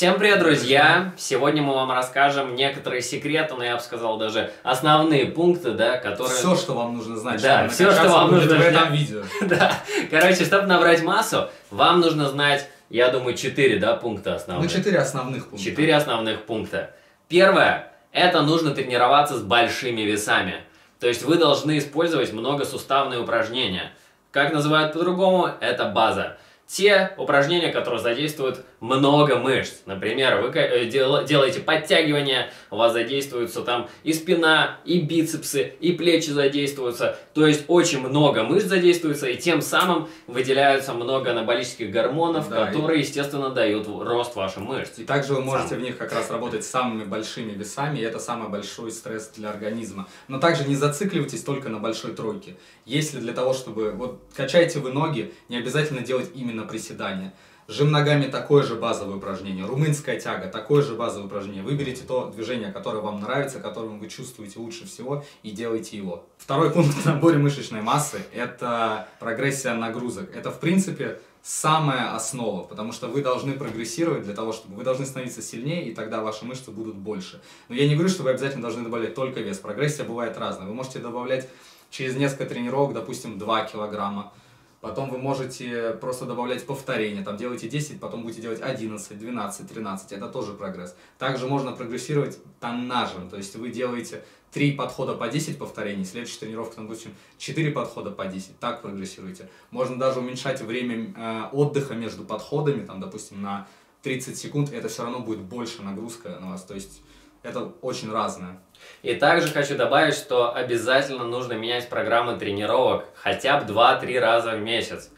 Всем привет, друзья! Сегодня мы вам расскажем некоторые секреты, но я бы сказал даже основные пункты, да, которые... Все, что вам нужно знать. Да, все, что вам нужно знать. В этом видео. Да, короче, чтобы набрать массу, вам нужно знать, я думаю, 4, да, пункта основных. Ну, 4 основных пункта. 4 основных пункта. Первое, это нужно тренироваться с большими весами. То есть вы должны использовать многосуставные упражнения. Как называют по-другому, это база. Те упражнения, которые задействуют много мышц. Например, вы делаете подтягивания, у вас задействуются там и спина, и бицепсы, и плечи задействуются. То есть очень много мышц задействуется, и тем самым выделяются много анаболических гормонов, да, которые, естественно, дают рост вашим мышц. И также вы можете в них как раз работать с самыми большими весами, и это самый большой стресс для организма. Но также не зацикливайтесь только на большой тройке. Если для того, чтобы... Вот качаете вы ноги, не обязательно делать именно приседания. Жим ногами — такое же базовое упражнение. Румынская тяга — такое же базовое упражнение. Выберите то движение, которое вам нравится, которым вы чувствуете лучше всего, и делайте его. Второй пункт в наборе мышечной массы — это прогрессия нагрузок. Это, в принципе, самая основа, потому что вы должны прогрессировать для того, чтобы вы должны становиться сильнее, и тогда ваши мышцы будут больше. Но я не говорю, что вы обязательно должны добавлять только вес. Прогрессия бывает разная. Вы можете добавлять через несколько тренировок, допустим, 2 килограмма. Потом вы можете просто добавлять повторения, там делаете 10, потом будете делать 11, 12, 13, это тоже прогресс. Также можно прогрессировать тоннажем, то есть вы делаете 3 подхода по 10 повторений, следующая тренировка, там, допустим, 4 подхода по 10, так прогрессируете. можно даже уменьшать время отдыха между подходами, там, допустим, на 30 секунд, это все равно будет больше нагрузка на вас, то есть... Это очень разное. И также хочу добавить, что обязательно нужно менять программы тренировок хотя бы 2-3 раза в месяц.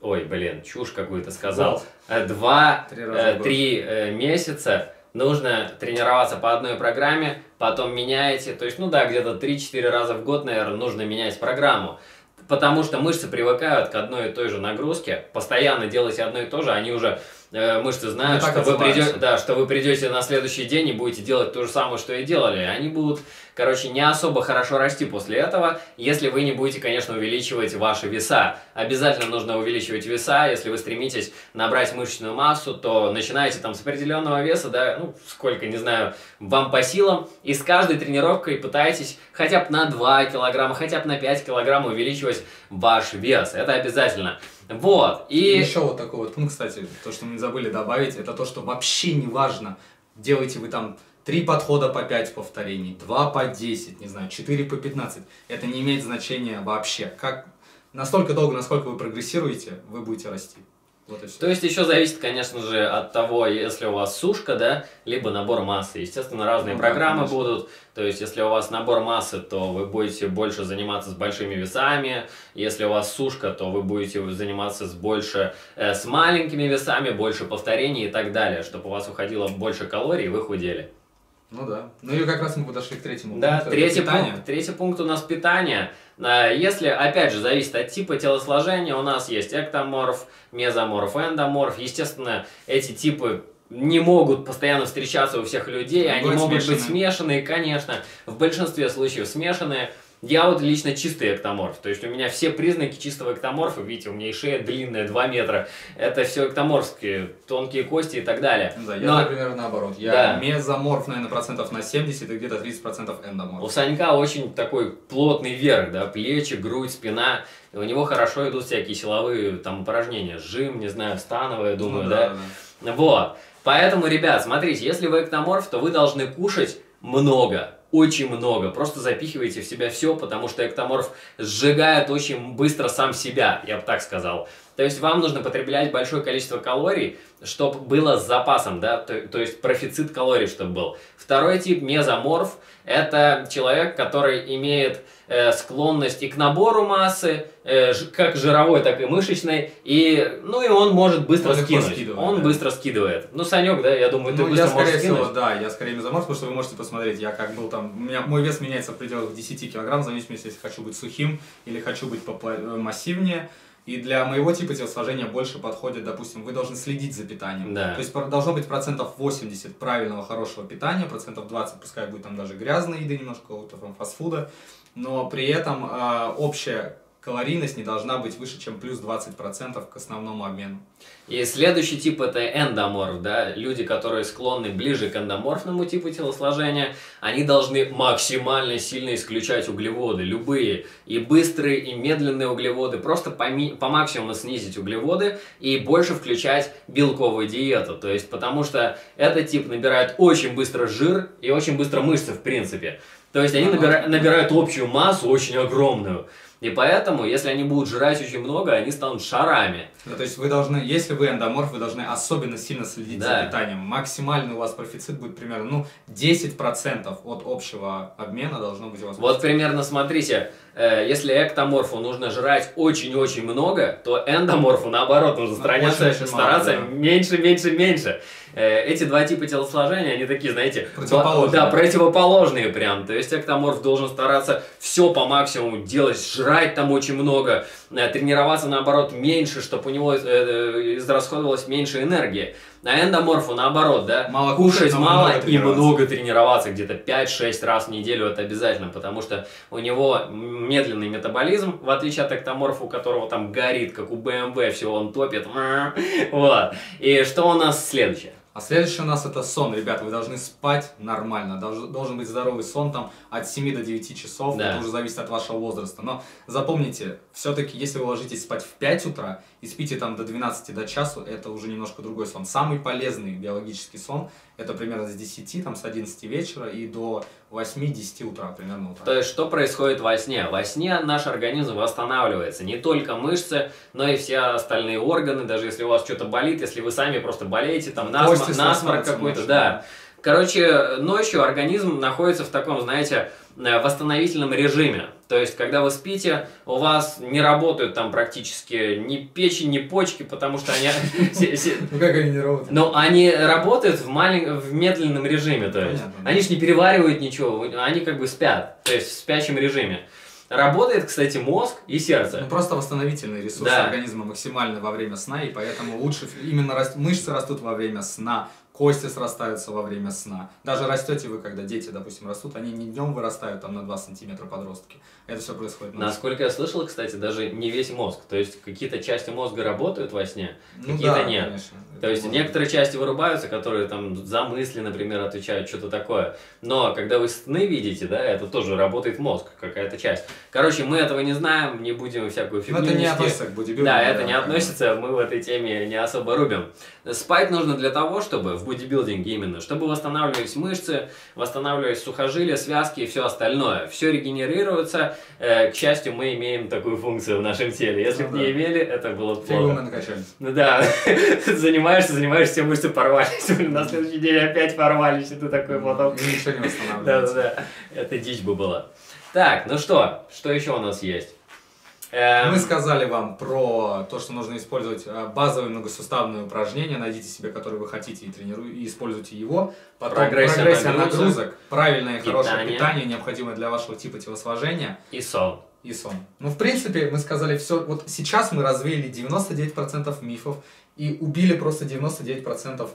Ой, блин, чушь какую-то сказал. 2-3 месяца нужно тренироваться по одной программе, потом меняете. То есть, ну да, где-то 3-4 раза в год, наверное, нужно менять программу. Потому что мышцы привыкают к одной и той же нагрузке, постоянно делайте одно и то же, они уже, мышцы знают, что вы придете на следующий день и будете делать то же самое, что и делали. Они будут, короче, не особо хорошо расти после этого, если вы не будете, конечно, увеличивать ваши веса. Обязательно нужно увеличивать веса, если вы стремитесь набрать мышечную массу, то начинайте там с определенного веса, да, ну, сколько, не знаю, вам по силам, и с каждой тренировкой пытайтесь хотя бы на 2 килограмма, хотя бы на 5 килограмм увеличивать ваш вес, это обязательно. Вот, и еще вот такой вот пункт, кстати, то, что мы забыли добавить, это то, что вообще не важно, делаете вы там 3 подхода по 5 повторений, 2 по 10, не знаю, 4 по 15, это не имеет значения вообще, как настолько долго, насколько вы прогрессируете, вы будете расти. Вот и все. То есть еще зависит, конечно же, от того, если у вас сушка, да, либо набор массы. Естественно, разные программы будут. То есть, если у вас набор массы, то вы будете больше заниматься с большими весами. Если у вас сушка, то вы будете заниматься с маленькими весами, больше повторений и так далее, чтобы у вас уходило больше калорий и вы худели. Ну да. Ну и как раз мы подошли к третьему пункту. Да, третий пункт у нас питание. Если, опять же, зависит от типа телосложения, у нас есть эктоморф, мезоморф, эндоморф. Естественно, эти типы не могут постоянно встречаться у всех людей, они могут быть смешанные, конечно. В большинстве случаев смешанные. Я вот лично чистый эктоморф, то есть у меня все признаки чистого эктоморфа, видите, у меня и шея длинная, 2 метра, это все эктоморфские, тонкие кости и так далее. Да, я, например, наоборот, я мезоморф, наверное, процентов на 70 и где-то 30% эндоморф. У Санька очень такой плотный верх, да, плечи, грудь, спина, и у него хорошо идут всякие силовые там упражнения, жим, не знаю, становая, думаю, ну, да. Вот, поэтому, ребят, смотрите, если вы эктоморф, то вы должны кушать много. Очень много. Просто запихивайте в себя все, потому что эктоморф сжигает очень быстро сам себя, я бы так сказал. То есть вам нужно потреблять большое количество калорий, чтобы было с запасом, да, то есть профицит калорий, чтобы был. Второй тип, мезоморф, это человек, который имеет склонность и к набору массы, как жировой, так и мышечной, и, ну, и он может быстро скинуть. Он быстро скидывает. Ну, Санек, да, я думаю, ты быстро можешь скинуть. Всего, да, я скорее мезоморф, потому что вы можете посмотреть, я как был там, мой вес меняется в пределах 10 килограмм, в зависимости, если хочу быть сухим или хочу быть массивнее. И для моего типа телосложения больше подходит, допустим, вы должны следить за питанием. Да. То есть должно быть процентов 80 правильного, хорошего питания, процентов 20, пускай будет там даже грязной еды, немножко фастфуда, но при этом общая Калорийность не должна быть выше, чем плюс 20% к основному обмену. И следующий тип — это эндоморф, да? Люди, которые склонны ближе к эндоморфному типу телосложения, они должны максимально сильно исключать углеводы, любые, и быстрые, и медленные углеводы, просто по максимуму снизить углеводы и больше включать белковую диету, то есть потому что этот тип набирает очень быстро жир и очень быстро мышцы в принципе. То есть они набирают общую массу очень огромную. И поэтому, если они будут жрать очень много, они станут шарами. Да, то есть вы должны, если вы эндоморф, вы должны особенно сильно следить за питанием. Максимальный у вас профицит будет примерно 10% от общего обмена должно быть у вас. Вот примерно смотрите, если эктоморфу нужно жрать очень-очень много, то эндоморфу наоборот нужно стараться меньше. Эти два типа телосложения, они такие, знаете, противоположные. Да, противоположные прям. То есть эктоморф должен стараться все по максимуму делать, жрать там очень много, тренироваться наоборот меньше, чтобы у него израсходовалось меньше энергии. А эндоморфу наоборот, да, кушать мало и много тренироваться, где-то 5-6 раз в неделю это обязательно, потому что у него медленный метаболизм, в отличие от эктоморфа, у которого там горит, как у БМВ, все, он топит. Вот. И что у нас следующее? А следующее у нас это сон, ребят, вы должны спать нормально, должен быть здоровый сон там от 7 до 9 часов, да. Это уже зависит от вашего возраста, но запомните, все-таки если вы ложитесь спать в 5 утра и спите там до 12, до часу, это уже немножко другой сон. Самый полезный биологический сон это примерно с 10, там с 11 вечера и до 8-10 утра примерно. То есть что происходит во сне? Во сне наш организм восстанавливается, не только мышцы, но и все остальные органы, даже если у вас что-то болит, если вы сами просто болеете, там насморк какой-то, да. Короче, ночью организм находится в таком, знаете, восстановительном режиме. То есть, когда вы спите, у вас не работают там практически ни печень, ни почки, потому что они... Ну как они не работают? Но они работают в медленном режиме, то есть. Они же не переваривают ничего, они как бы спят, то есть в спящем режиме. Работает, кстати, мозг и сердце. Ну, просто восстановительные ресурсы организма максимально во время сна, и поэтому лучше именно мышцы растут во время сна, кости срастаются во время сна. Даже растете вы, когда дети, допустим, растут, они не днем вырастают там на 2 сантиметра подростки. Это все происходит ночью. Насколько я слышал, кстати, даже не весь мозг. То есть какие-то части мозга работают во сне, какие-то нет. Конечно. То есть некоторые части вырубаются, которые там за мысли, например, отвечают, что-то такое. Но когда вы сны видите, да, это тоже работает мозг, какая-то часть. Короче, мы этого не знаем, не будем всякую фигню нести. Это не относится к бодибилдингу. Да, это не относится, мы в этой теме не особо рубим. Спать нужно для того, чтобы... в бодибилдинге именно, чтобы восстанавливались мышцы, восстанавливались сухожилия, связки и все остальное. Все регенерируется. К счастью, мы имеем такую функцию в нашем теле. Если бы не имели, это было бы плохо. Ну да, занимаешься, все мышцы порвались. На следующий день опять порвались, и ты такой потом... Ничего не восстанавливается. Да-да-да, это дичь бы была. Так, ну что еще у нас есть? Мы сказали вам про то, что нужно использовать базовые многосуставные упражнения, найдите себе, которые вы хотите, и тренируйте, и используйте его. Потом прогрессия нагрузок, правильное и хорошее питание, необходимое для вашего типа телосложения. И сон. И сон. Ну, в принципе, мы сказали все. Вот сейчас мы развеяли 99% мифов и убили просто 99%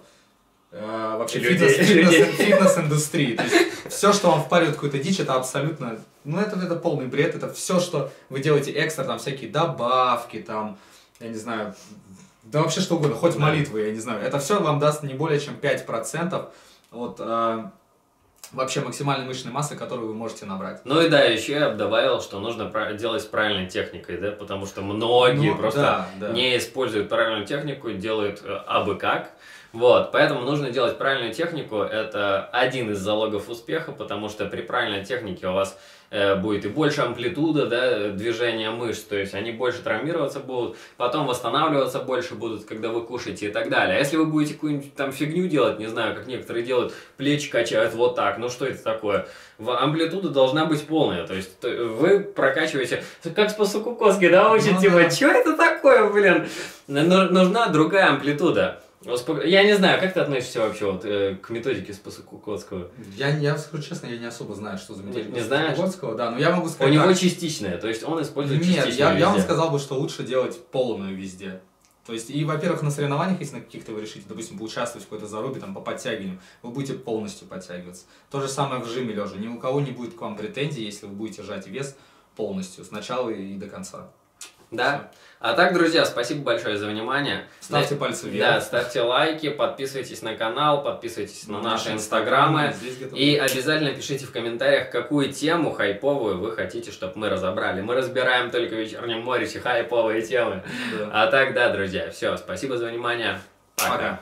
вообще фитнес-индустрии. То есть все, что вам впаривает какую-то дичь, это абсолютно... Ну, это полный бред, это все, что вы делаете экстра, там всякие добавки, там, я не знаю, да вообще что угодно, хоть молитвы, я не знаю. Это все вам даст не более чем 5% от вообще максимальной мышечной массы, которую вы можете набрать. Ну и да, еще я бы добавил, что нужно делать с правильной техникой, да, потому что многие не используют правильную технику, делают абы как. Вот, поэтому нужно делать правильную технику, это один из залогов успеха, потому что при правильной технике у вас будет и больше амплитуда, да, движения мышц, то есть они больше травмироваться будут, потом восстанавливаться больше будут, когда вы кушаете и так далее. А если вы будете какую-нибудь там фигню делать, не знаю, как некоторые делают, плечи качают вот так, ну что это такое? Амплитуда должна быть полная, то есть вы прокачиваете, как с Пасукуковски, да, очень типа, что это такое, блин? Нужна другая амплитуда. Я не знаю, как ты относишься вообще вот, к методике Спасукотского? Я скажу честно, я не особо знаю, что за методика Спасукотского, да, но я могу сказать... У него частичная, то есть он использует частичную. Нет, я вам сказал бы, что лучше делать полную везде. То есть, и, во-первых, на соревнованиях, если на каких-то вы решите, допустим, поучаствовать в какой-то зарубе, там, по подтягиванию, вы будете полностью подтягиваться. То же самое в жиме лежа, ни у кого не будет к вам претензий, если вы будете жать вес полностью, с начала и до конца. Да? А так, друзья, спасибо большое за внимание. Ставьте пальцы вверх. Да, ставьте лайки, подписывайтесь на канал, подписывайтесь на наши инстаграмы. И обязательно пишите в комментариях, какую тему хайповую вы хотите, чтобы мы разобрали. Мы разбираем только в «Вечернем Моррисе» хайповые темы. А так, да, друзья, все, спасибо за внимание. Пока.